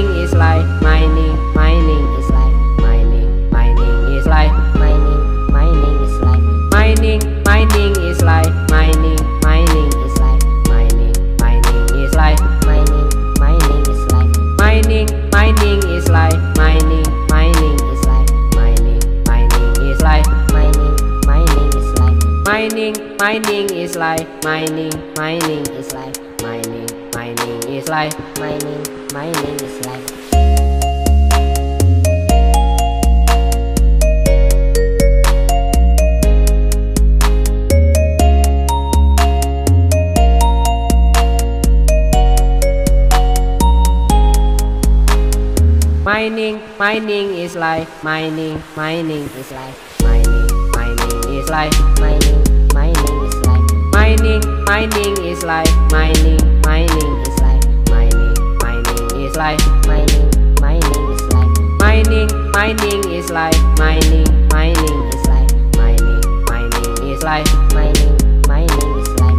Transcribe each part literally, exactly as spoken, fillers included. mining is life, mining, mining is life, mining, mining is life, mining, mining is life, mining, mining is life, mining, mining is life, mining, mining is life, mining, mining is life, mining, mining is life, mining, mining is life, mining, mining is life, mining, mining is life, mining, mining is life, mining, mining is life, mining. Mining is life. Mining, mining is life. Mining, mining is life. Mining, mining is life. Mining, mining is life. Mining, mining is life. Mining, mining is life. Mining. Mining is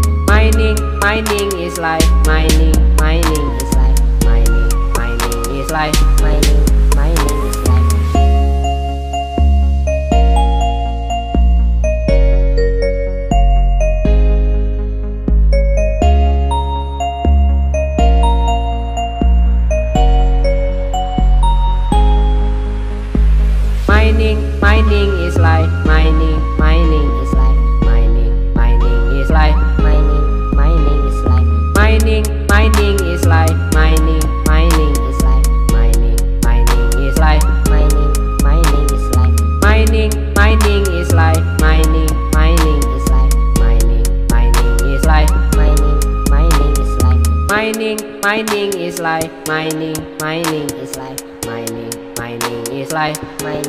life, mining, mining is life, mining, mining is life, mining, mining is life, mining, mining is life, mining, mining is life, mining, mining is life, mining, mining is life, mining, mining is life, mining, mining is life, mining, mining is life. Mining, mining is life. Mining, mining is life. Mining, mining is life. Mining,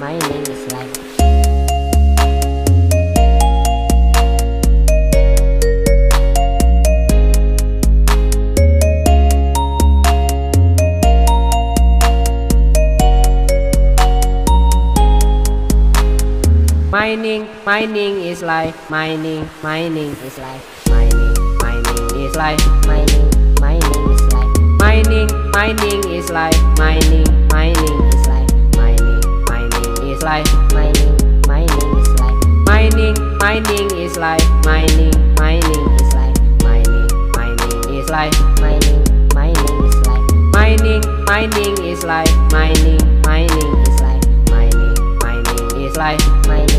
mining is life. Mining, mining is life. Mining, mining is life. Mining, mining is life. Mining, mining is life. Mining, mining is life. Mining, mining is life. Mining, mining is life. Mining, mining is life. Mining, mining is life. Mining, mining is life. Mining, mining is life. Mining. Mining is life. Mining, mining is life. Mining, mining is life. Mining, mining is life. Mining, mining is life. Mining, mining is life. Mining, mining is life. Life, mining, mining is life. Mining, mining is life. Mining, mining is life. Mining, mining is life. Mining, mining is life. Mining, mining is life. Mining, mining is life. Mining, mining is life.